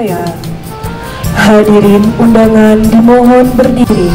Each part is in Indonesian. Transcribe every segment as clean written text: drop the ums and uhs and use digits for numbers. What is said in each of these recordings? saya. Hadirin undangan dimohon berdiri.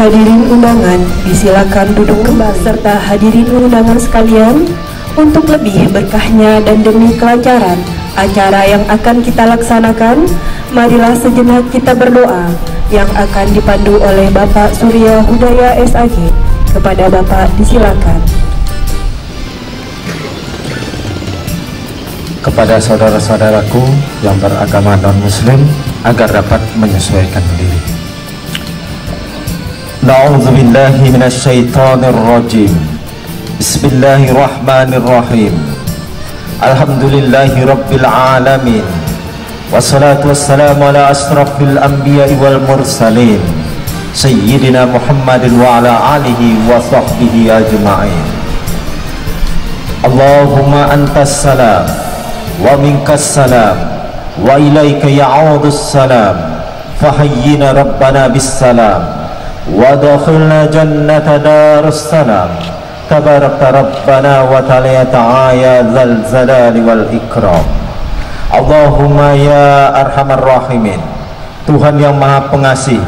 Hadirin undangan, disilakan duduk kembali serta hadirin undangan sekalian untuk lebih berkahnya dan demi kelancaran acara yang akan kita laksanakan, marilah sejenak kita berdoa yang akan dipandu oleh Bapak Surya Hudaya SAG. Kepada Bapak disilakan. Kepada saudara-saudaraku yang beragama non-muslim agar dapat menyesuaikan diri. Na'udzubillahi minasyaitonir rajim. Bismillahirrahmanirrahim. Alhamdulillahirabbil alamin. Wassalatu wassalamu ala asyrafil anbiya'i wal mursalin sayyidina Muhammadin wa ala alihi wa sahbihi ajma'in. Allahumma antas salam wa minkas salam wa ilaika ya'udus salam fahayyina rabbana bis salam wa dakhilna jannata darussalam tabarakta rabbana wa ta'ala zal zalali wal ikram. Allahumma ya arhamar rahimin. Tuhan yang maha pengasih,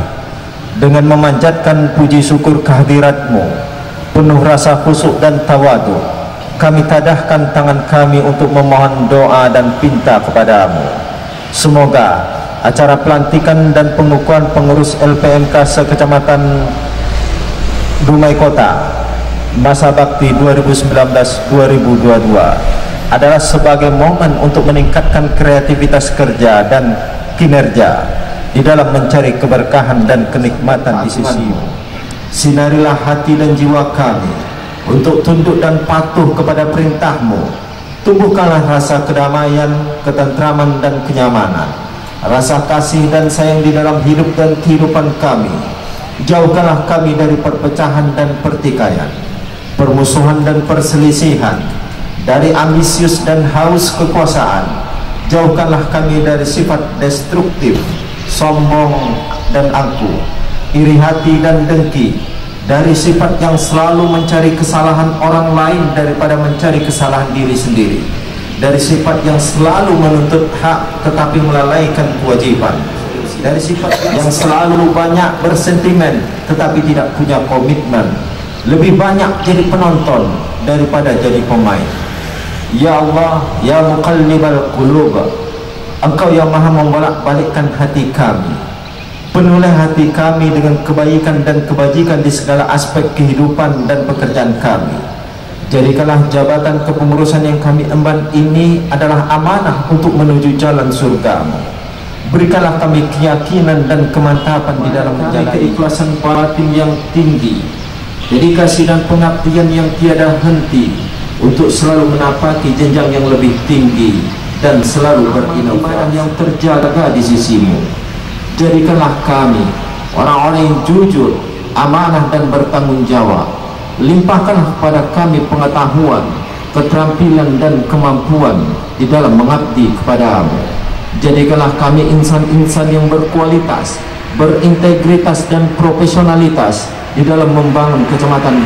dengan memanjatkan puji syukur kehadiratmu penuh rasa khusyuk dan tawadu, kami tadahkan tangan kami untuk memohon doa dan pinta kepadamu. Semoga acara pelantikan dan pengukuhan pengurus LPMK sekecamatan Dumai Kota masa bakti 2019-2022 adalah sebagai momen untuk meningkatkan kreativitas kerja dan kinerja di dalam mencari keberkahan dan kenikmatan di sisimu. Sinarilah hati dan jiwa kami untuk tunduk dan patuh kepada perintahmu. Tumbuhkanlah rasa kedamaian, ketentraman dan kenyamanan, rasa kasih dan sayang di dalam hidup dan kehidupan kami. Jauhkanlah kami dari perpecahan dan pertikaian, permusuhan dan perselisihan, dari ambisius dan haus kekuasaan. Jauhkanlah kami dari sifat destruktif, sombong dan angkuh, iri hati dan dengki, dari sifat yang selalu mencari kesalahan orang lain daripada mencari kesalahan diri sendiri, dari sifat yang selalu menuntut hak tetapi melalaikan kewajiban, dari sifat yang selalu banyak bersentimen tetapi tidak punya komitmen, lebih banyak jadi penonton daripada jadi pemain. Ya Allah, ya muqallibal qulub, engkau yang maha membolak-balikkan hati kami. Penuhilah hati kami dengan kebaikan dan kebajikan di segala aspek kehidupan dan pekerjaan kami. Jadikanlah jabatan kepengurusan yang kami emban ini adalah amanah untuk menuju jalan surgamu. Berikanlah kami keyakinan dan kemantapan di dalam menjaga keikhlasan batin yang tinggi, dedikasi dan pengabdian yang tiada henti untuk selalu menapaki jenjang yang lebih tinggi dan selalu berinovasi yang terjaga di sisimu. Jadikanlah kami orang-orang yang jujur, amanah dan bertanggung jawab. Limpahkanlah kepada kami pengetahuan, keterampilan dan kemampuan di dalam mengabdi kepada-Mu. Jadikanlah kami insan-insan yang berkualitas, berintegritas dan profesionalitas di dalam membangun Kecamatan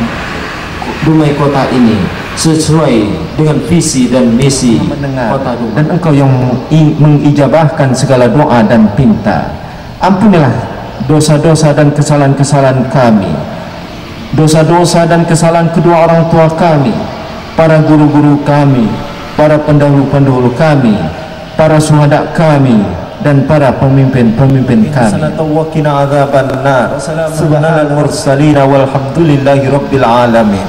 Dumai Kota ini sesuai dengan visi dan misi Kota Dumai. Dan Engkau yang mengijabahkan segala doa dan pinta, ampunilah dosa-dosa dan kesalahan-kesalahan kami, dosa-dosa dan kesalahan kedua orang tua kami, para guru-guru kami, para pendahulu-pendahulu kami, para syuhada kami, dan para pemimpin-pemimpin kami. Subhanal mursalin walhamdulillahi rabbil alamin.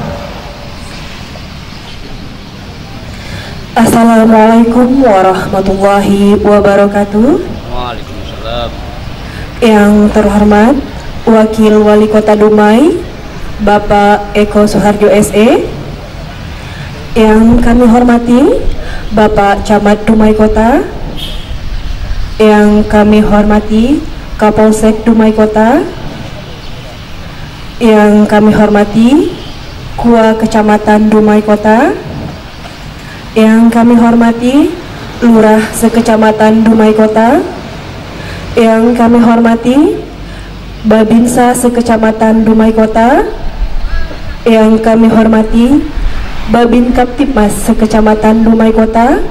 Assalamualaikum warahmatullahi wabarakatuh. Waalaikumsalam. Yang terhormat Wakil Wali Kota Dumai Bapak Eko Suharjo SE. Yang kami hormati Bapak Camat Dumai Kota. Yang kami hormati Kapolsek Dumai Kota. Yang kami hormati Kua Kecamatan Dumai Kota. Yang kami hormati Lurah Sekecamatan Dumai Kota. Yang kami hormati Babinsa Sekecamatan Dumai Kota. Yang kami hormati Babin Kaptipmas Sekecamatan Dumai Kota.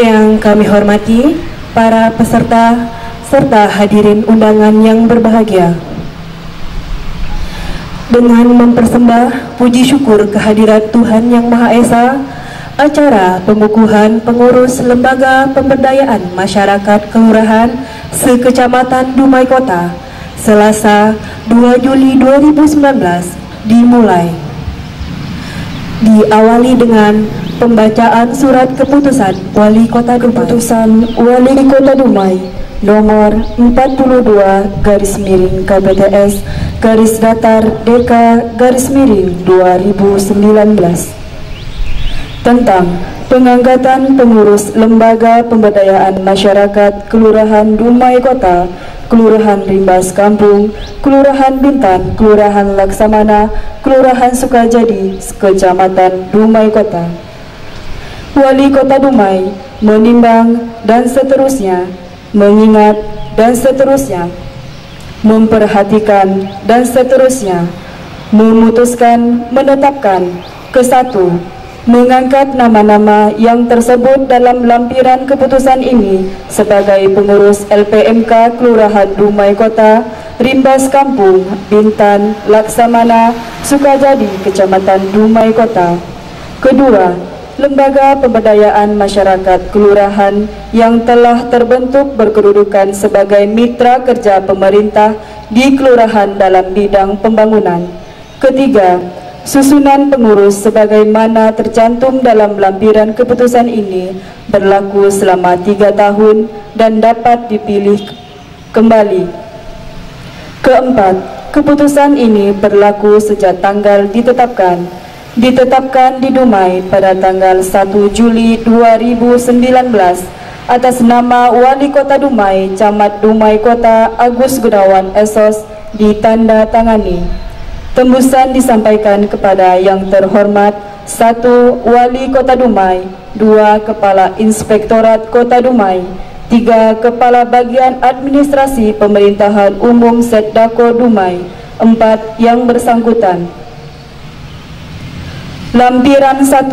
Yang kami hormati para peserta serta hadirin undangan yang berbahagia. Dengan mempersembah puji syukur kehadirat Tuhan Yang Maha Esa, acara pengukuhan pengurus Lembaga Pemberdayaan Masyarakat Kelurahan Sekecamatan Dumai Kota Selasa 2 Juli 2019 dimulai. Diawali dengan pembacaan surat keputusan Wali Kota Dumai. Keputusan Wali Kota Dumai nomor 42/KPTS/DK/2019 tentang pengangkatan pengurus Lembaga Pemberdayaan Masyarakat Kelurahan Dumai Kota, Kelurahan Rimba Sekampung, Kelurahan Bintan, Kelurahan Laksamana, Kelurahan Sukajadi, Kecamatan Dumai Kota. Wali Kota Dumai menimbang dan seterusnya, mengingat dan seterusnya, memperhatikan dan seterusnya, memutuskan, menetapkan kesatu, mengangkat nama-nama yang tersebut dalam lampiran keputusan ini sebagai pengurus LPMK Kelurahan Dumai Kota, Rimba Sekampung, Bintan, Laksamana, Sukajadi, Kecamatan Dumai Kota. Kedua, Lembaga Pemberdayaan Masyarakat Kelurahan yang telah terbentuk berkedudukan sebagai mitra kerja pemerintah di kelurahan dalam bidang pembangunan. Ketiga, susunan pengurus sebagaimana tercantum dalam lampiran keputusan ini berlaku selama 3 tahun dan dapat dipilih kembali. Keempat, keputusan ini berlaku sejak tanggal ditetapkan di Dumai pada tanggal 1 Juli 2019 atas nama Wali Kota Dumai, Camat Dumai Kota Agus Gunawan Esos, ditandatangani. Tembusan disampaikan kepada yang terhormat 1. Wali Kota Dumai, 2. Kepala Inspektorat Kota Dumai, 3. Kepala Bagian Administrasi Pemerintahan Umum Setdako Dumai, 4. Yang bersangkutan. Lampiran 1.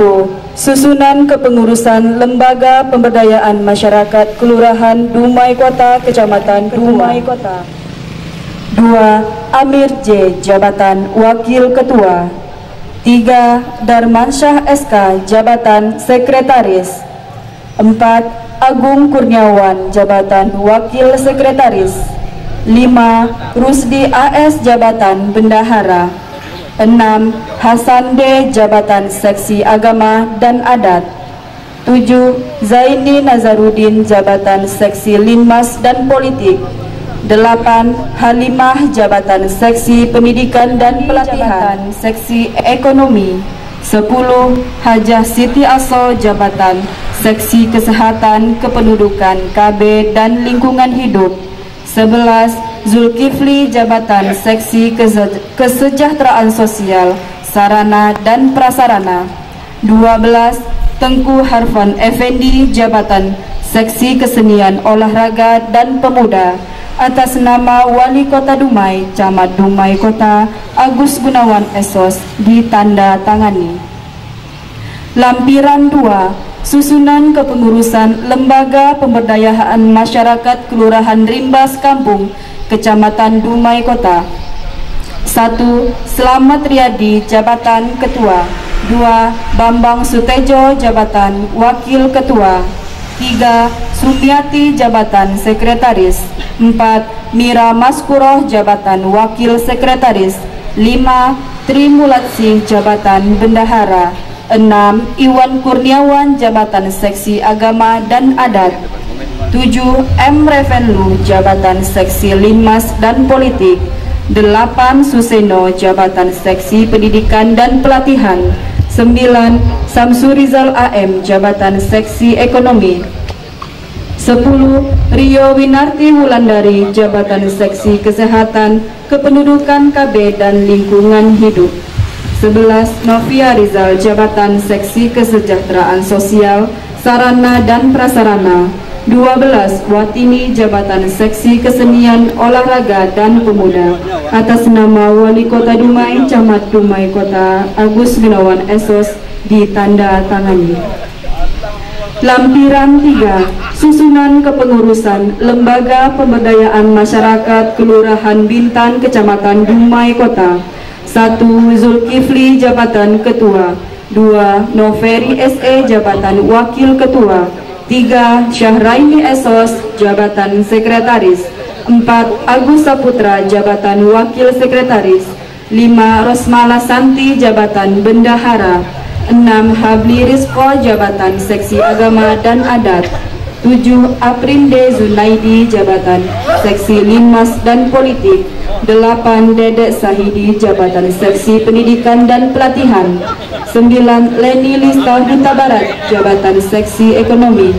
Susunan Kepengurusan Lembaga Pemberdayaan Masyarakat Kelurahan Dumai Kota, Kecamatan Dumai Kota. 2. Amir J. Jabatan Wakil Ketua. 3. Darmansyah SK Jabatan Sekretaris. 4. Agung Kurniawan Jabatan Wakil Sekretaris. 5. Rusdi AS Jabatan Bendahara. 6. Hasan D Jabatan Seksi Agama dan Adat. 7. Zaini Nazarudin Jabatan Seksi Linmas dan Politik. 8. Halimah Jabatan Seksi Pendidikan dan Pelatihan, Jabatan Seksi Ekonomi. 10. Hajah Siti Aso Jabatan Seksi Kesehatan Kependudukan KB dan Lingkungan Hidup. 11. Zulkifli jabatan Seksi Kesejahteraan Sosial, Sarana dan Prasarana. 12. Tengku Harfan Effendi jabatan Seksi Kesenian Olahraga dan Pemuda, atas nama Wali Kota Dumai, Camat Dumai Kota Agus Gunawan Esos, ditandatangani. Lampiran 2. Susunan Kepengurusan Lembaga Pemberdayaan Masyarakat Kelurahan Rimba Sekampung, Kecamatan Dumai Kota. 1. Slamet Riyadi jabatan Ketua. 2. Bambang Sutejo jabatan Wakil Ketua. 3. Suriyati jabatan Sekretaris. 4. Mira Maskuroh jabatan Wakil Sekretaris. 5. Trimulatsing jabatan Bendahara. 6. Iwan Kurniawan jabatan Seksi Agama dan Adat. 7. M. Revenlu jabatan Seksi Linmas dan Politik. 8. Suseno jabatan Seksi Pendidikan dan Pelatihan. 9. Samsu Rizal AM jabatan Seksi Ekonomi. 10. Rio Winarti Wulandari jabatan Seksi Kesehatan, Kependudukan KB dan Lingkungan Hidup. 11. Novia Rizal jabatan Seksi Kesejahteraan Sosial, Sarana dan Prasarana. 12. Watini jabatan Seksi Kesenian Olahraga dan Pemuda, atas nama Wali Kota Dumai, Camat Dumai Kota Agus Gunawan Esos, ditandatangani. Lampiran 3. Susunan Kepengurusan Lembaga Pemberdayaan Masyarakat Kelurahan Bintan, Kecamatan Dumai Kota. 1. Zulkifli jabatan Ketua. 2. Noferi SE jabatan Wakil Ketua. 3. Syahraini Esos jabatan Sekretaris. 4. Agus Saputra jabatan Wakil Sekretaris. 5. Rosmala Santi jabatan Bendahara. 6. Habli Rispol jabatan Seksi Agama dan Adat. 7. Aprinde Zunaidi jabatan Seksi Linmas dan Politik. 8. Dedek Sahidi jabatan Seksi Pendidikan dan Pelatihan. 9. Leni Lesta Hutabarat jabatan Seksi Ekonomi.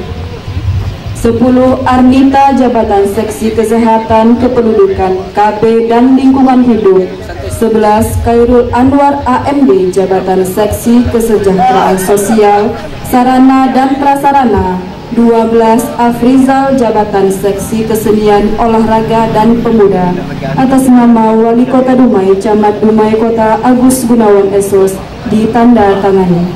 10. Arnita jabatan Seksi Kesehatan, Kependudukan KB dan Lingkungan Hidup. 11. Kairul Anwar AMD jabatan Seksi Kesejahteraan Sosial, Sarana dan Prasarana. 12. Afrizal jabatan Seksi Kesenian Olahraga dan Pemuda, atas nama Wali Kota Dumai, Camat Dumai Kota Agus Gunawan Esos, ditandatangani.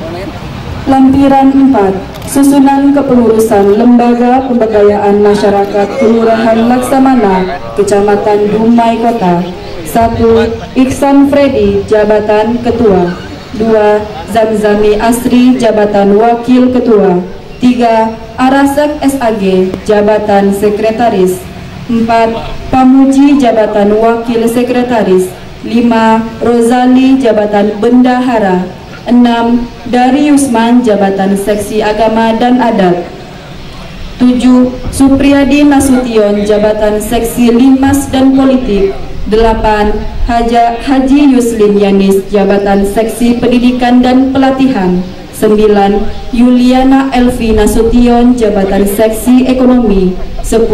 Lampiran 4. Susunan Kepengurusan Lembaga Pemberdayaan Masyarakat Kelurahan Laksamana, Kecamatan Dumai Kota. 1. Ihsan Freddy jabatan Ketua. 2. Zamzami Asri jabatan Wakil Ketua. 3. Arasek SAG jabatan Sekretaris. 4. Pamuji jabatan Wakil Sekretaris. 5. Rozali jabatan Bendahara. 6. Dari Yusman jabatan Seksi Agama dan Adat. 7. Supriyadi Nasution jabatan Seksi Linmas dan Politik. 8. Haji Yuslin Yanis jabatan Seksi Pendidikan dan Pelatihan. 9. Yuliana Elvi Nasution jabatan Seksi Ekonomi. 10.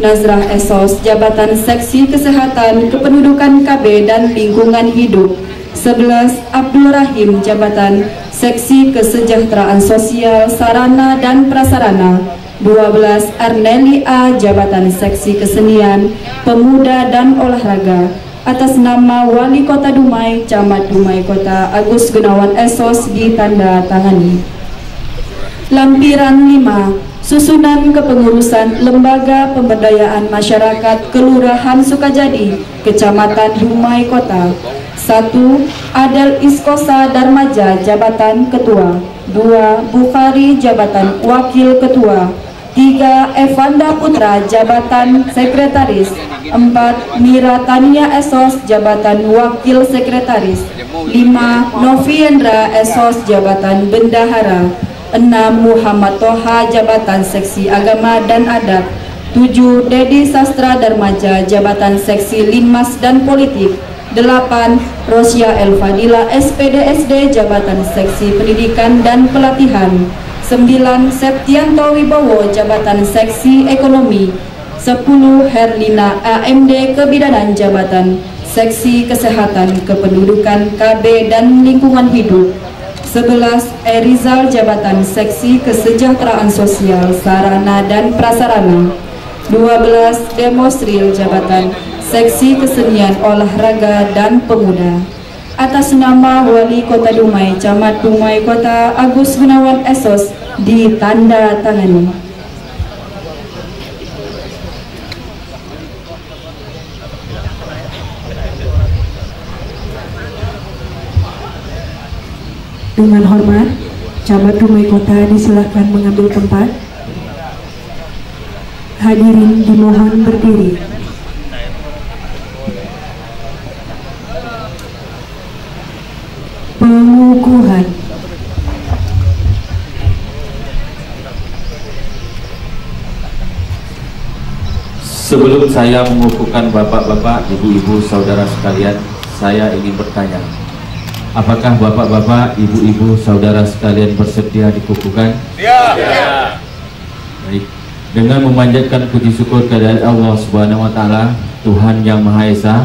Nazrah Esos jabatan Seksi Kesehatan, Kependudukan KB dan Lingkungan Hidup. 11. Abdul Rahim jabatan Seksi Kesejahteraan Sosial, Sarana dan Prasarana. 12. Arneli A jabatan Seksi Kesenian, Pemuda dan Olahraga, atas nama Wali Kota Dumai, Camat Dumai Kota Agus Gunawan Esos, ditandatangani. Lampiran 5. Susunan Kepengurusan Lembaga Pemberdayaan Masyarakat Kelurahan Sukajadi, Kecamatan Dumai Kota. 1. Adel Iskosa Darmaja jabatan Ketua. 2. Bukhari jabatan Wakil Ketua. 3. Evanda Putra jabatan Sekretaris. 4. Mira Tania Esos jabatan Wakil Sekretaris. 5. Noviendra Esos jabatan Bendahara. 6. Muhammad Toha jabatan Seksi Agama dan Adat. 7. Dedi Sastra Darmaja jabatan Seksi Linmas dan Politik. 8. Rosya Elfadila SPDSD jabatan Seksi Pendidikan dan Pelatihan. 9. Septianto Wibowo jabatan Seksi Ekonomi. 10 Herlina AMD Kebidanan Jabatan Seksi Kesehatan Kependudukan KB dan Lingkungan Hidup, 11 Erizal Jabatan Seksi Kesejahteraan Sosial Sarana dan Prasarana, 12 Demosril Jabatan Seksi Kesenian Olahraga dan Pemuda. Atas nama Wali Kota Dumai, Camat Dumai Kota Agus Gunawan Esos ditandatangani. Dengan hormat, Camat Dumai Kota disilahkan mengambil tempat. Hadirin dimohon berdiri. Pengukuhan. Sebelum saya mengukuhkan bapak-bapak, ibu-ibu, saudara sekalian, saya ingin bertanya. Apakah bapak-bapak, ibu-ibu, saudara sekalian bersedia dikukuhkan? Ya. Ya. Baik. Dengan memanjatkan puji syukur kepada Allah Subhanahu wa taala, Tuhan Yang Maha Esa,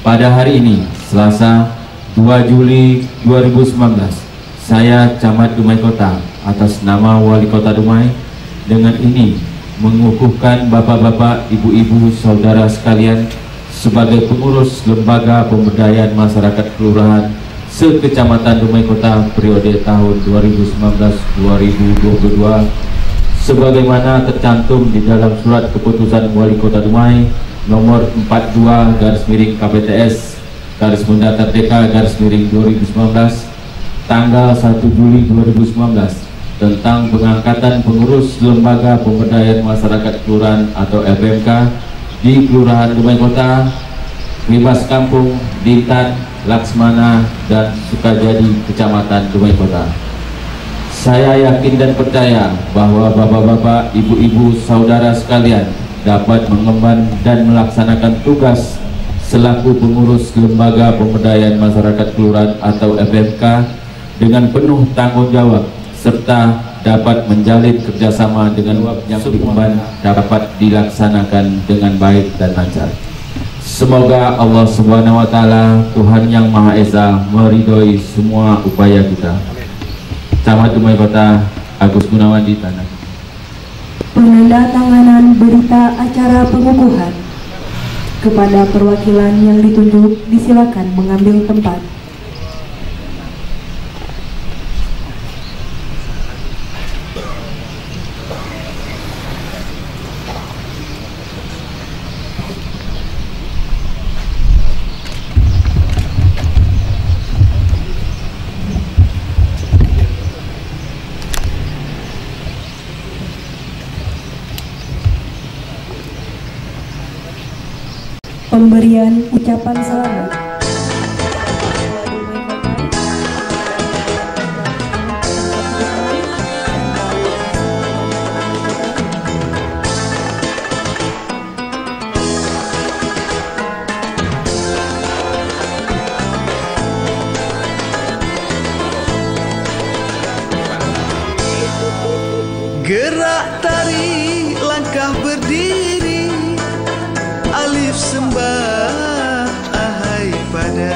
pada hari ini, Selasa, 2 Juli 2019, saya Camat Dumai Kota atas nama Wali Kota Dumai dengan ini mengukuhkan bapak-bapak, ibu-ibu, saudara sekalian sebagai pengurus Lembaga Pemberdayaan Masyarakat Kelurahan Sekecamatan Dumai Kota periode tahun 2019-2022 sebagaimana tercantum di dalam surat keputusan Wali Kota Dumai nomor 42/KPTS/DK/2019 tanggal 1 Juli 2019 tentang pengangkatan pengurus Lembaga Pemberdayaan Masyarakat Kelurahan atau LPMK di Kelurahan Dumai Kota, Rimba Sekampung, Dintan, Laksmana dan Sukajadi, Kecamatan Dumai Kota. Saya yakin dan percaya bahwa bapak-bapak, ibu-ibu, saudara sekalian dapat mengemban dan melaksanakan tugas selaku pengurus Lembaga Pemberdayaan Masyarakat Kelurahan atau LPMK dengan penuh tanggung jawab serta dapat menjalin kerjasama dengan yang diemban dapat dilaksanakan dengan baik dan lancar. Semoga Allah Subhanahu wa taala, Tuhan Yang Maha Esa, meridhoi semua upaya kita. Camat Dumai Kota Agus Gunawan di tanah. Penandatanganan berita acara pengukuhan. Kepada perwakilan yang ditunjuk disilakan mengambil tempat. Pemberian ucapan selamat. Gerak tari langkah berdiri, alif sembah ahai pada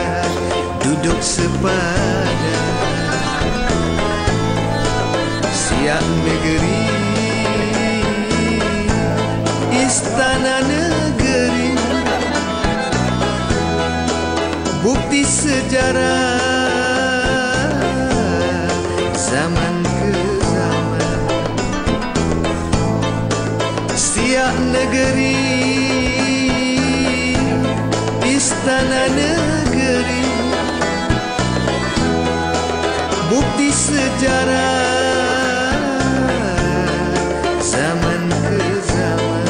duduk sepada siang negeri istana negeri bukti sejarah zaman ke zaman siang negeri istana negeri bukti sejarah zaman ke zaman.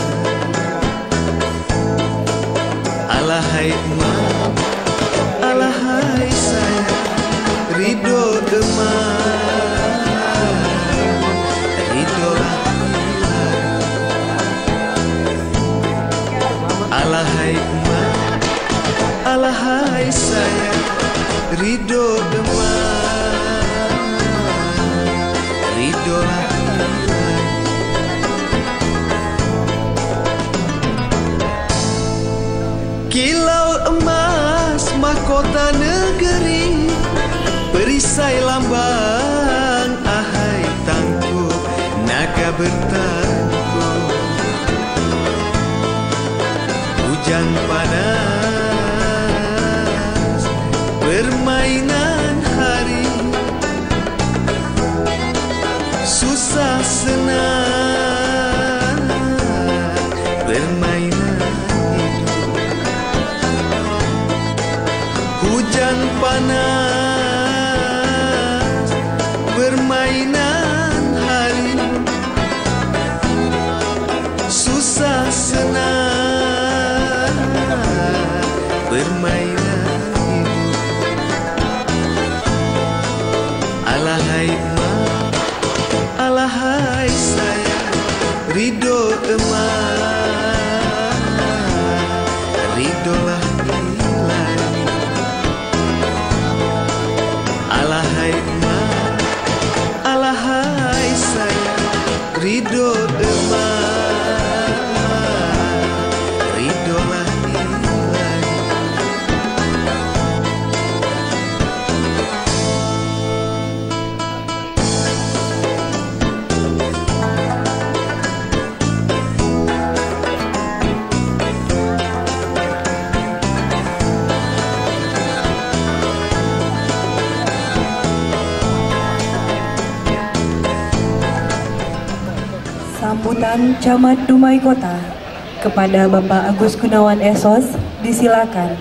Alahai mama, alahai sayang, ridho demam, ridho rahmat. Alahai mama, alahai sayang, ridho demam, ridho rahmat. Isai lambang ahai tangku naga bertangku hujan panas permainan hari susah senang permainan itu hujan panas Sambutan Camat Dumai Kota kepada Bapak Agus Gunawan Esos, disilakan.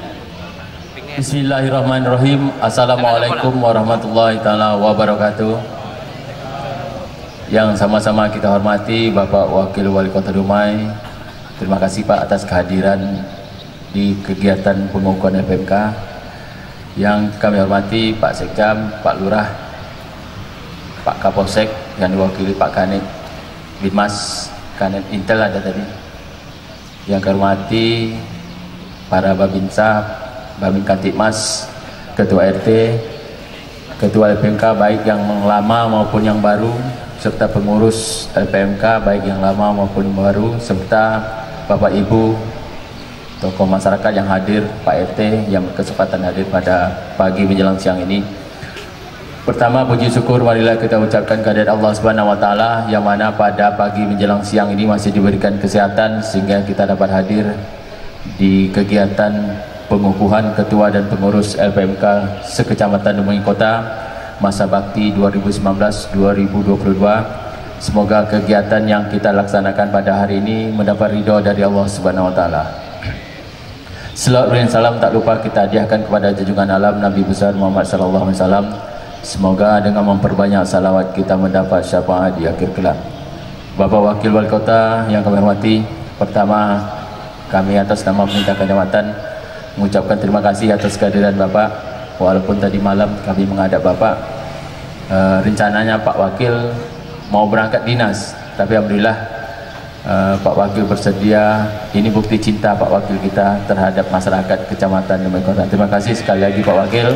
Bismillahirrahmanirrahim. Assalamualaikum warahmatullahi taala wabarakatuh. Yang sama-sama kita hormati Bapak Wakil Wali Kota Dumai, terima kasih Pak atas kehadiran di kegiatan pengukuhan LPMK. Yang kami hormati Pak Sekjam, Pak Lurah, Pak Kapolsek yang diwakili Pak Kanit Bimas Kanit Intel ada tadi. Yang kami hormati para Babinsa, Babin Kantipmas, Ketua RT, Ketua LPMK baik yang lama maupun yang baru, serta pengurus LPMK baik yang lama maupun baru, serta Bapak Ibu tokoh masyarakat yang hadir, Pak RT yang berkesempatan hadir pada pagi menjelang siang ini. Pertama, puji syukur marilah kita ucapkan kehadirat Allah Subhanahu wa taala yang mana pada pagi menjelang siang ini masih diberikan kesehatan sehingga kita dapat hadir di kegiatan pengukuhan ketua dan pengurus LPMK sekecamatan Dumai Kota masa bakti 2019-2022. Semoga kegiatan yang kita laksanakan pada hari ini mendapat ridho dari Allah Subhanahu wa taala. Selawat dan salam tak lupa kita hadiahkan kepada junjungan alam Nabi besar Muhammad sallallahu alaihi wasallam. Semoga dengan memperbanyak salawat kita mendapat syafaat di akhir kelak. Bapak Wakil Wali Kota yang kami hormati, pertama kami atas nama pemerintah kecamatan mengucapkan terima kasih atas kehadiran Bapak. Walaupun tadi malam kami menghadap Bapak, rencananya Pak Wakil mau berangkat dinas, tapi alhamdulillah Pak Wakil bersedia. Ini bukti cinta Pak Wakil kita terhadap masyarakat kecamatan Dumai Kota. Terima kasih sekali lagi Pak Wakil.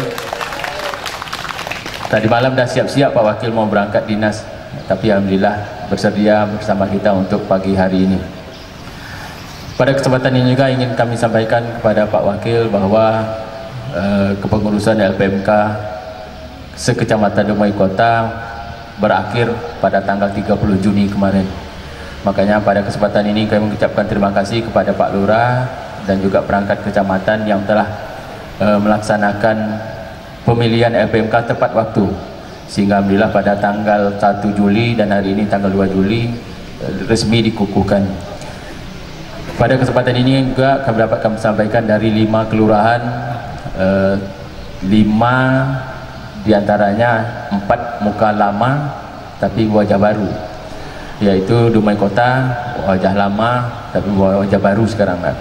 Tadi malam dah siap-siap Pak Wakil mau berangkat dinas, tapi alhamdulillah bersedia bersama kita untuk pagi hari ini. Pada kesempatan ini juga ingin kami sampaikan kepada Pak Wakil bahwa kepengurusan LPMK sekecamatan Dumai Kota berakhir pada tanggal 30 Juni kemarin. Makanya pada kesempatan ini kami mengucapkan terima kasih kepada Pak Lurah dan juga perangkat kecamatan yang telah melaksanakan pemilihan LPMK tepat waktu, sehingga alhamdulillah pada tanggal 1 Juli dan hari ini tanggal 2 Juli resmi dikukuhkan. Pada kesempatan ini juga kami dapat kami sampaikan dari 5 kelurahan, 5 diantaranya 4 muka lama tapi wajah baru, yaitu Dumai Kota wajah lama tapi wajah baru sekarang kan?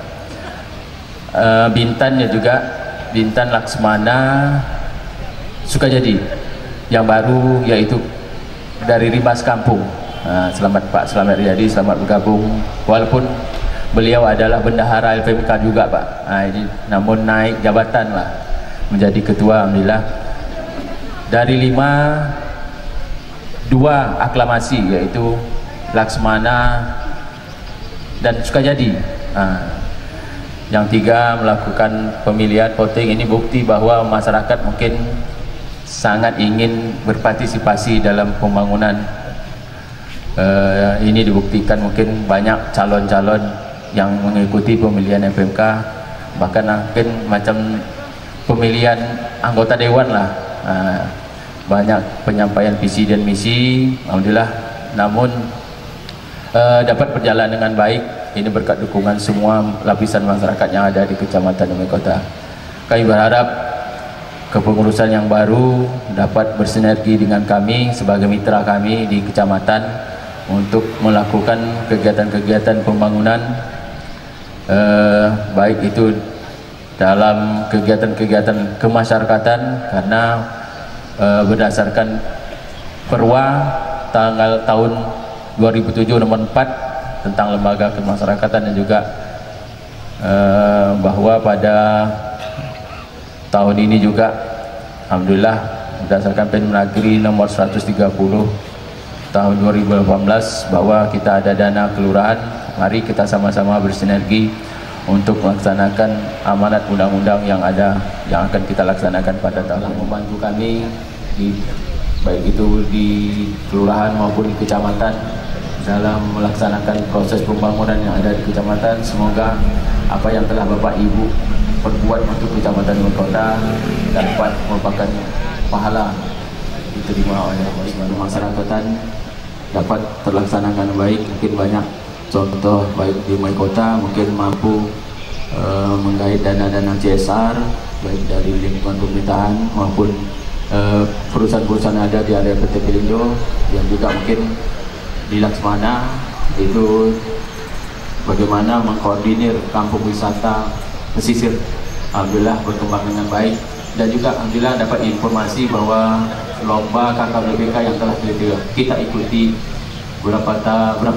Bintan ya juga, Bintan Laksmana Sukajadi yang baru yaitu dari Rimba Sekampung. Selamat Pak Slamet Riyadi, selamat bergabung. Walaupun beliau adalah bendahara LPMK juga Pak, ini namun naik jabatan lah menjadi ketua. Alhamdulillah dari 5, 2 aklamasi yaitu Laksmana dan Sukajadi. Yang 3 melakukan pemilihan voting. Ini bukti bahwa masyarakat mungkin sangat ingin berpartisipasi dalam pembangunan. Ini dibuktikan mungkin banyak calon-calon yang mengikuti pemilihan LPMK, bahkan mungkin macam pemilihan anggota dewan lah, banyak penyampaian visi dan misi. Alhamdulillah, namun dapat berjalan dengan baik. Ini berkat dukungan semua lapisan masyarakat yang ada di Kecamatan Dumai Kota. Kami berharap kepengurusan yang baru dapat bersinergi dengan kami sebagai mitra kami di kecamatan untuk melakukan kegiatan-kegiatan pembangunan, baik itu dalam kegiatan-kegiatan kemasyarakatan, karena berdasarkan Perwa tanggal tahun 2007 nomor 4 tentang lembaga kemasyarakatan, dan juga bahwa pada tahun ini juga alhamdulillah berdasarkan Permendagri nomor 130 tahun 2018 bahwa kita ada dana kelurahan. Mari kita sama-sama bersinergi untuk melaksanakan amanat undang-undang yang ada, yang akan kita laksanakan pada tahun. Membantu kami di, baik itu di kelurahan maupun di kecamatan, dalam melaksanakan proses pembangunan yang ada di kecamatan. Semoga apa yang telah Bapak Ibu perbuat untuk Kecamatan Dumai Kota dapat merupakan pahala diterima oleh masyarakatan, dapat terlaksanakan baik. Mungkin banyak contoh baik di Dumai Kota mungkin mampu menggait dana-dana CSR baik dari lingkungan pemerintahan maupun perusahaan-perusahaan ada di area PT Pelindo, yang juga mungkin di Laksmana itu bagaimana mengkoordinir kampung wisata pesisir. Alhamdulillah berkembang dengan baik, dan juga alhamdulillah dapat informasi bahwa lomba KKBBK yang telah kita ikuti berapa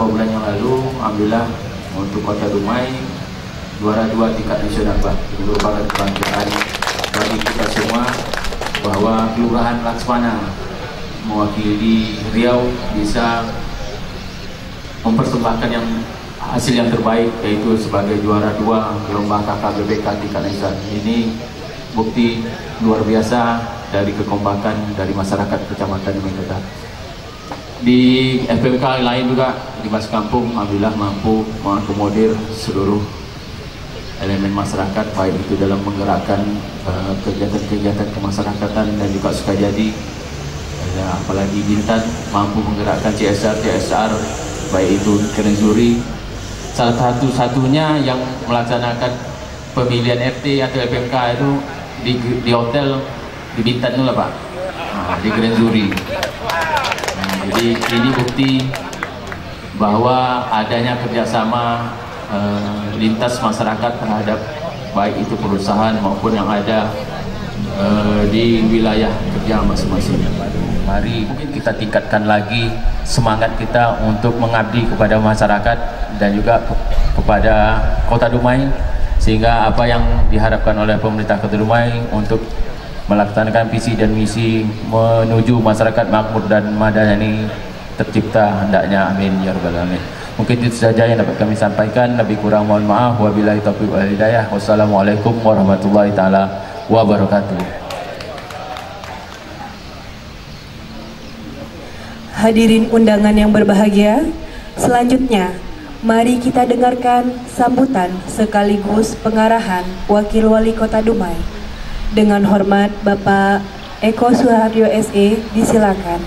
bulan yang lalu, alhamdulillah untuk Kota Dumai juara 2 tingkat nasional, Pak. Itu merupakan kebanggaan bagi kita semua bahwa Kelurahan Laksmana mewakili Riau bisa mempersembahkan yang hasil yang terbaik, yaitu sebagai juara 2 lomba KKBBK tingkat nasional. Ini bukti luar biasa dari kekompakan dari masyarakat Kecamatan Dumai Kota. Di LPMK lain juga di Rimba Sekampung, alhamdulillah mampu mengakomodir seluruh elemen masyarakat, baik itu dalam menggerakkan kegiatan-kegiatan kemasyarakatan, dan juga Sukajadi, apalagi Bintan mampu menggerakkan CSR, baik itu Kerenjuri. Salah satu-satunya yang melaksanakan pemilihan RT atau LPMK itu di hotel di Bintan itu lah, Pak, di Grand Zuri. Jadi ini bukti bahwa adanya kerjasama lintas masyarakat terhadap baik itu perusahaan maupun yang ada di wilayah kerja masing-masing. Mari mungkin kita tingkatkan lagi semangat kita untuk mengabdi kepada masyarakat dan juga kepada Kota Dumai, sehingga apa yang diharapkan oleh pemerintah Kota Dumai untuk melaksanakan visi dan misi menuju masyarakat makmur dan madani tercipta hendaknya. Amin ya rabbal alamin. Mungkin itu saja yang dapat kami sampaikan, lebih kurang mohon maaf. Wabillahi taufiq wal hidayah. Wassalamualaikum warahmatullahi taala wabarakatuh. Hadirin undangan yang berbahagia, selanjutnya mari kita dengarkan sambutan sekaligus pengarahan Wakil Wali Kota Dumai. Dengan hormat Bapak Eko Suharjo SE, disilakan.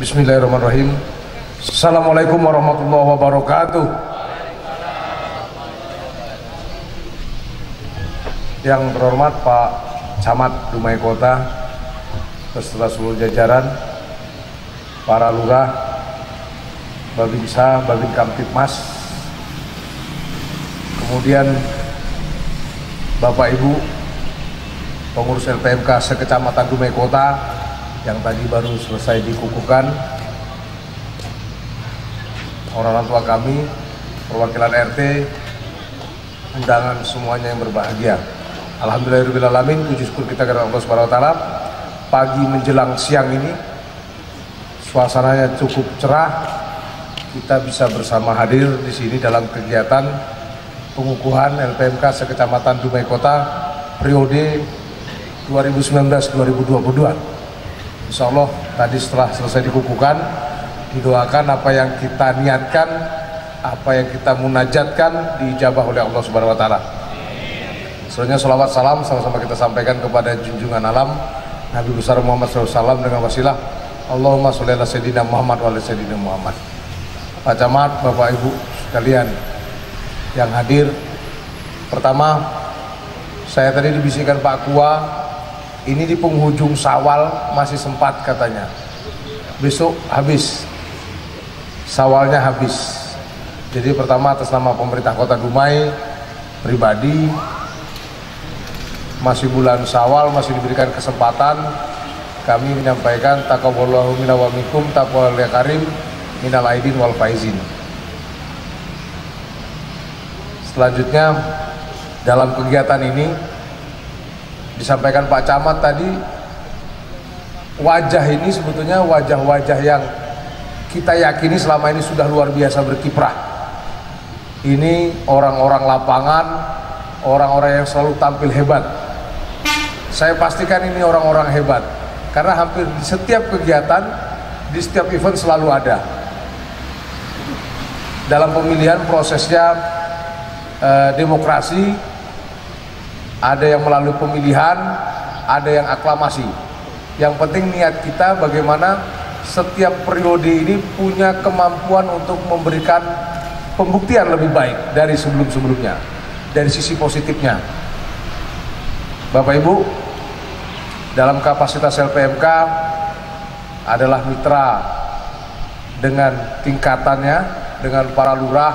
Bismillahirrahmanirrahim. Assalamualaikum warahmatullahi wabarakatuh. Yang berhormat Pak Camat Dumai Kota beserta seluruh jajaran, para lurah, babinsa, babin kamtipmas, kemudian Bapak Ibu pengurus LPMK sekecamatan Dumai Kota yang tadi baru selesai dikukuhkan, orang tua kami, perwakilan RT, undangan semuanya yang berbahagia. Alhamdulillahirrahmanirrahim, puji syukur kita kepada Allah Subhanahu Wa Taala. Pagi menjelang siang ini suasananya cukup cerah, kita bisa bersama hadir di sini dalam kegiatan pengukuhan LPMK sekecamatan Dumai Kota periode 2019-2022. Insya Allah tadi setelah selesai dikukuhkan, didoakan apa yang kita niatkan, apa yang kita munajatkan diijabah oleh Allah Subhanahu Wa Taala. Selanjutnya sholawat salam sama-sama kita sampaikan kepada junjungan alam Nabi besar Muhammad SAW dengan wasilah Allahumma sholli ala sayyidina Muhammad wa ala sayyidina Muhammad. Pak Camat, Bapak Ibu sekalian yang hadir, pertama saya tadi dibisikkan Pak Kua, ini di penghujung Syawal masih sempat katanya, besok habis Syawalnya habis. Jadi pertama atas nama pemerintah Kota Dumai pribadi, masih bulan Syawal masih diberikan kesempatan kami menyampaikan taqabbalallahu minna wa minkum taqabbalul karim minal aidin wal faizin. Selanjutnya dalam kegiatan ini disampaikan Pak Camat tadi, wajah ini sebetulnya wajah-wajah yang kita yakini selama ini sudah luar biasa berkiprah. Ini orang-orang lapangan, orang-orang yang selalu tampil hebat. Saya pastikan ini orang-orang hebat karena hampir di setiap kegiatan, di setiap event selalu ada. Dalam pemilihan prosesnya demokrasi, ada yang melalui pemilihan, ada yang aklamasi. Yang penting niat kita bagaimana setiap periode ini punya kemampuan untuk memberikan pembuktian lebih baik dari sebelum-sebelumnya, dari sisi positifnya. Bapak Ibu, dalam kapasitas LPMK adalah mitra dengan tingkatannya, dengan para lurah.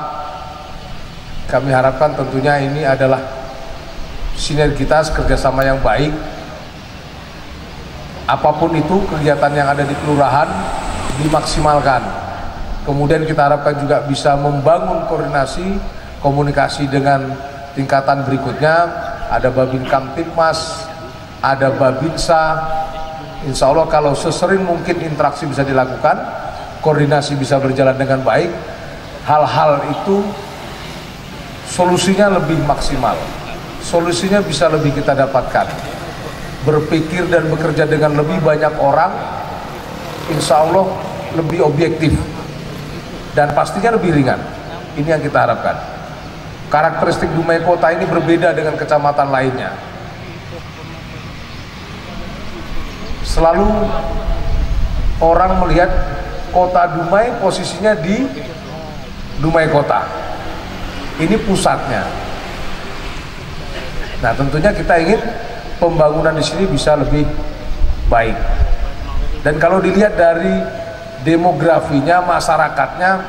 Kami harapkan tentunya ini adalah sinergitas kerjasama yang baik. Apapun itu kegiatan yang ada di kelurahan dimaksimalkan. Kemudian kita harapkan juga bisa membangun koordinasi, komunikasi dengan tingkatan berikutnya. Ada Babin Kamtipmas, ada Babinsa. Insya Allah kalau sesering mungkin interaksi bisa dilakukan, koordinasi bisa berjalan dengan baik, hal-hal itu solusinya lebih maksimal, solusinya bisa lebih kita dapatkan. Berpikir dan bekerja dengan lebih banyak orang, insya Allah lebih objektif dan pastinya lebih ringan. Ini yang kita harapkan. Karakteristik Dumai Kota ini berbeda dengan kecamatan lainnya. Selalu orang melihat Kota Dumai posisinya di Dumai Kota. Ini pusatnya. Nah, tentunya kita ingin pembangunan di sini bisa lebih baik. Dan kalau dilihat dari demografinya, masyarakatnya,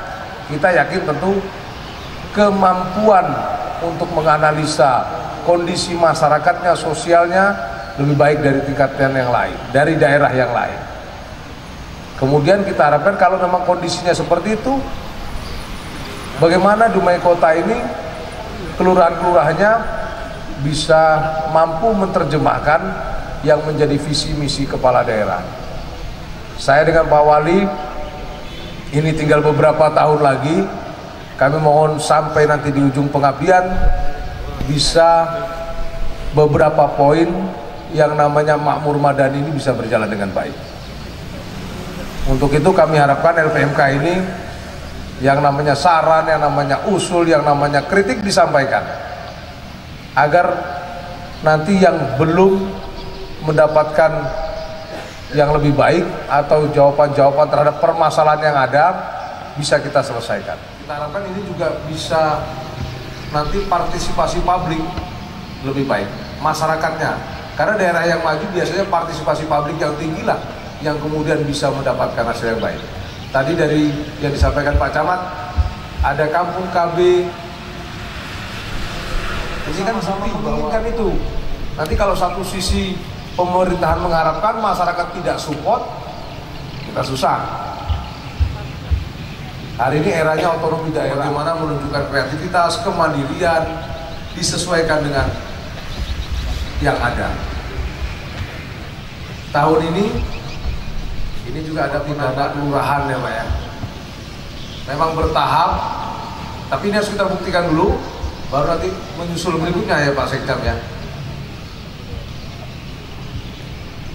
kita yakin tentu kemampuan untuk menganalisa kondisi masyarakatnya, sosialnya lebih baik dari tingkatan yang lain, dari daerah yang lain. Kemudian kita harapkan kalau memang kondisinya seperti itu, bagaimana Dumai Kota ini kelurahan-kelurahannya bisa mampu menerjemahkan yang menjadi visi misi kepala daerah. Saya dengan Pak Wali ini tinggal beberapa tahun lagi, kami mohon sampai nanti di ujung pengabdian bisa beberapa poin yang namanya makmur madani ini bisa berjalan dengan baik. Untuk itu kami harapkan LPMK ini yang namanya saran, yang namanya usul, yang namanya kritik disampaikan agar nanti yang belum mendapatkan yang lebih baik atau jawaban-jawaban terhadap permasalahan yang ada bisa kita selesaikan. Kita harapkan ini juga bisa nanti partisipasi publik lebih baik masyarakatnya, karena daerah yang maju biasanya partisipasi publik yang tinggi lah yang kemudian bisa mendapatkan hasil yang baik. Tadi dari yang disampaikan Pak Camat, ada kampung KB, ini kan diinginkan itu. Nanti kalau satu sisi pemerintahan mengharapkan, masyarakat tidak support, kita susah. Hari ini eranya otonomi daerah, bagaimana menunjukkan kreativitas, kemandirian, disesuaikan dengan yang ada. Tahun ini juga ada pidana kelurahan ya Pak ya. Memang bertahap, tapi ini harus kita buktikan dulu, baru nanti menyusul berikutnya ya Pak Sekdam ya.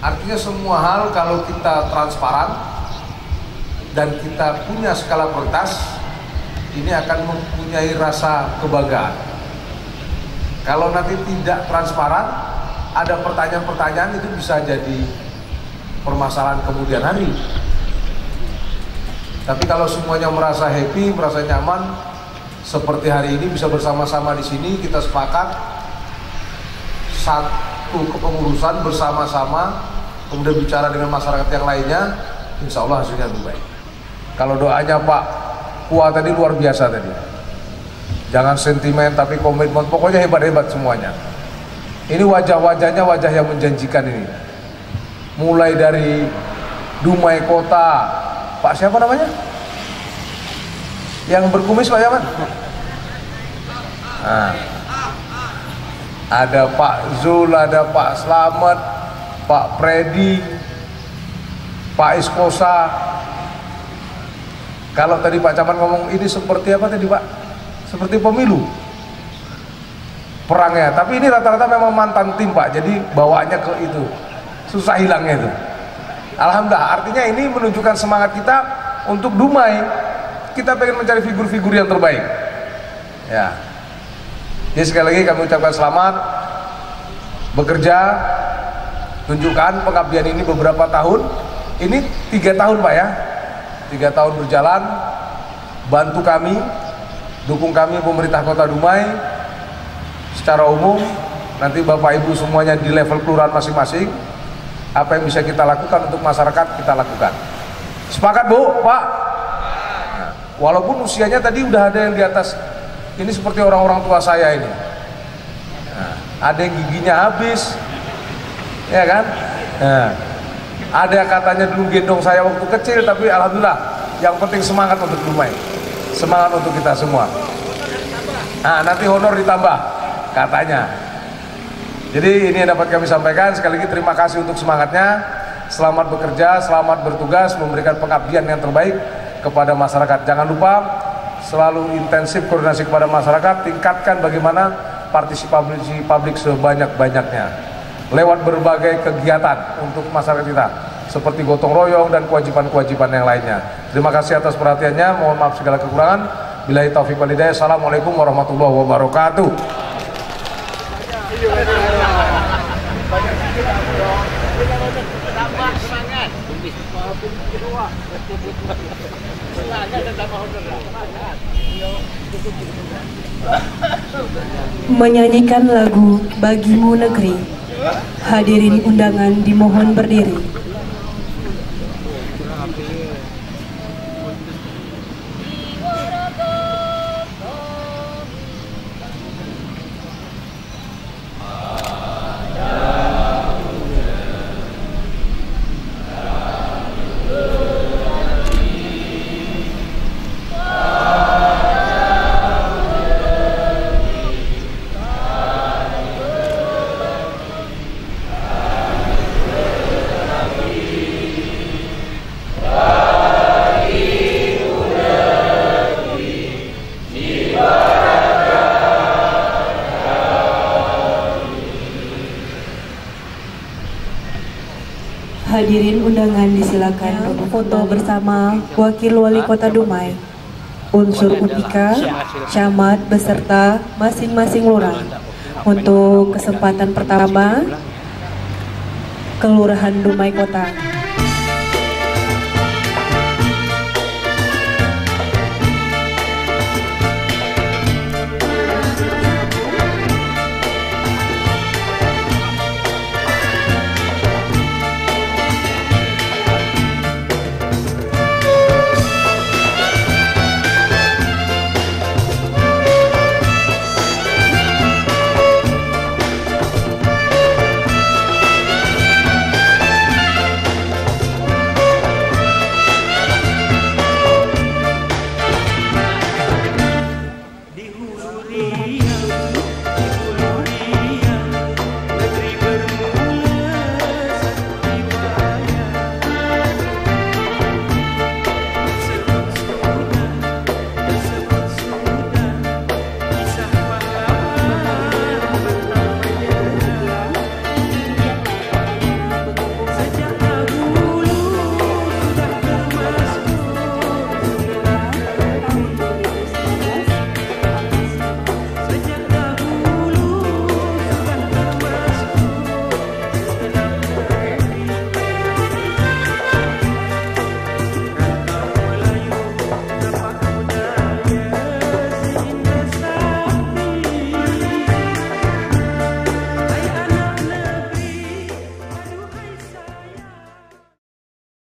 Artinya semua hal kalau kita transparan dan kita punya skala prioritas, ini akan mempunyai rasa kebanggaan. Kalau nanti tidak transparan, ada pertanyaan-pertanyaan itu bisa jadi permasalahan kemudian hari. Tapi kalau semuanya merasa happy, merasa nyaman, seperti hari ini bisa bersama-sama di sini, kita sepakat satu kepengurusan bersama-sama, kemudian bicara dengan masyarakat yang lainnya, insya Allah hasilnya lebih baik. Kalau doanya Pak Kua tadi luar biasa tadi, jangan sentimen tapi komitmen, pokoknya hebat-hebat semuanya. Ini wajah-wajahnya wajah yang menjanjikan ini, mulai dari Dumai Kota, Pak siapa namanya? Yang berkumis Pak siapa? Nah, ada Pak Zul, ada Pak Slamet, Pak Freddy, Pak Iskosa. Kalau tadi Pak Caman ngomong ini seperti apa tadi Pak? Seperti pemilu perangnya, tapi ini rata-rata memang mantan tim Pak, jadi bawaannya ke itu, susah hilangnya itu. Alhamdulillah, artinya ini menunjukkan semangat kita untuk Dumai. Kita pengen mencari figur-figur yang terbaik ya. Jadi sekali lagi kami ucapkan selamat bekerja, tunjukkan pengabdian ini beberapa tahun, ini 3 tahun Pak ya, 3 tahun berjalan, bantu kami, dukung kami pemerintah Kota Dumai secara umum, nanti Bapak Ibu semuanya di level kelurahan masing-masing, apa yang bisa kita lakukan untuk masyarakat kita lakukan. Sepakat Bu, Pak? Nah, walaupun usianya tadi udah ada yang di atas. Ini seperti orang-orang tua saya ini. Nah, ada yang giginya habis, ya kan? Nah, ada yang katanya dulu gendong saya waktu kecil, tapi alhamdulillah. Yang penting semangat untuk Dumai, semangat untuk kita semua. Nah, nanti honor ditambah, katanya. Jadi ini yang dapat kami sampaikan. Sekali lagi terima kasih untuk semangatnya. Selamat bekerja, selamat bertugas, memberikan pengabdian yang terbaik kepada masyarakat. Jangan lupa selalu intensif koordinasi kepada masyarakat, tingkatkan bagaimana partisipasi publik sebanyak-banyaknya lewat berbagai kegiatan untuk masyarakat kita seperti gotong royong dan kewajiban-kewajiban yang lainnya. Terima kasih atas perhatiannya, mohon maaf segala kekurangan. Billahi taufiq wal hidayah. Assalamualaikum warahmatullahi wabarakatuh. Menyanyikan lagu Bagimu Negeri. Hadirin undangan dimohon berdiri. Hadirin undangan disilakan foto bersama Wakil Wali Kota Dumai, unsur UPIKA, camat beserta masing-masing lurah. Untuk kesempatan pertama, Kelurahan Dumai Kota.